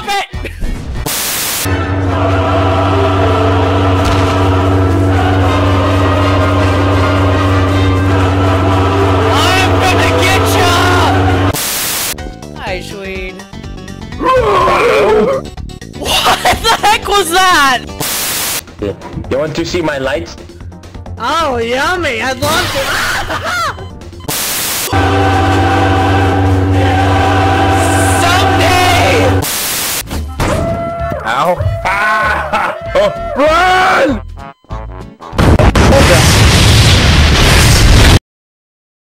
Stop it! I'm gonna get ya! Hi, Sweed. What the heck was that? You want to see my lights? Oh, yummy! I'd love to. Ow! Ah! Oh, run!